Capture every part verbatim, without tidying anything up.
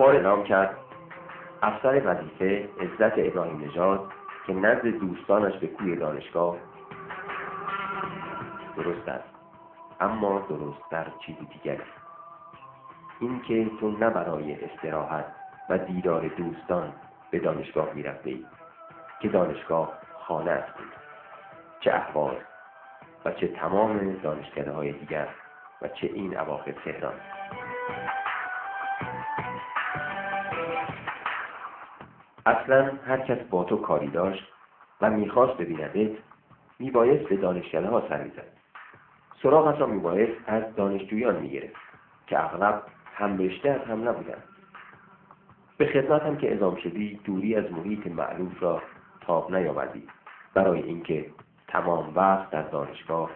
اخبار اعلام کرد افسر وظیفه عزت ابراهیم نژاد که نزد دوستانش به کوی دانشگاه درست است، اما درست در چیزی دیگری، این که تو نه برای استراحت و دیدار دوستان به دانشگاه می رفته ای که دانشگاه خانه است. چه احوال و چه تمام دانشکده های دیگر و چه این اواخر تهران. اصلا هر کس با تو کاری داشت و میخواست ببیندت میبایست به دانشکده ها سر میزد. سراغت را میبایست از دانشجویان میگرفت که اغلب هم رشته از هم نبودند. به خدمت هم که اعزام شدی دوری از محیط معروف را تاب نیاوردی، برای اینکه تمام وقت در دانشگاه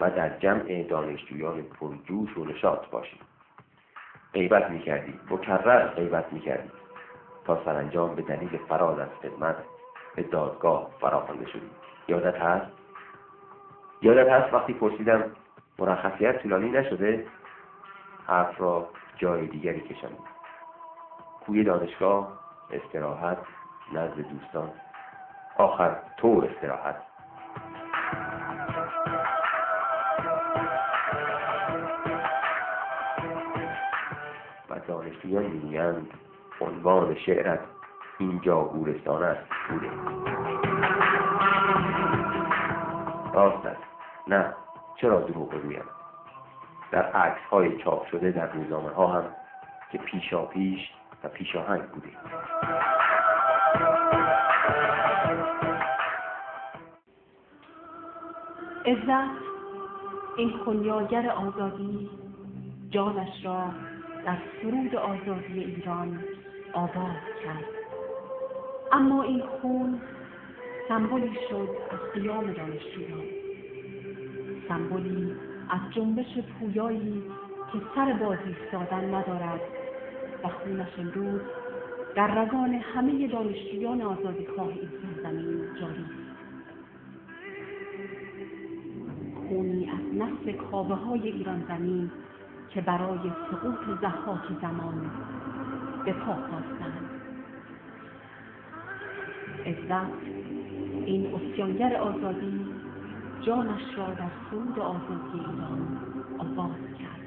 و در جمع دانشجویان پرجوش و نشاط باشی. غیبت میکردی، مکرر غیبت میکردی تا سرانجام به دلیل فراز از خدمت به دادگاه فراخوانده شدی. یادت هست؟ یادت هست وقتی پرسیدم مرخصیت طولانی نشده؟ حرف را جای دیگری کشم. کوی دانشگاه، استراحت، نزد دوستان، آخر تو استراحت. و دانشجویان می‌گویند عنوان شعرت اینجا گورستان است بوده. راست است، نه چرا دروغ بگویم. در عکس‌های چاپ شده در روزنامه‌ها هم که پیشاپیش و پیشاهنگ بوده. عزت این خونیاگر آزادی جانش را در سرود آزادی ایران آواز کرد، اما این خون سمبولی شد از قیام دانشجویان، سمبولی از جنبش پویایی که سر باز ایستادن ندارد و خونش امروز در رگان همه دانشجویان آزادیخواه این سرزمین جاری است. خونی از نسل کاوه های ایران زمین که برای سقوط ضحاک زمان به پا خواستند. عزت این عصیانگر آزادی جانش را در سرود آزادی ایران آواز کرد.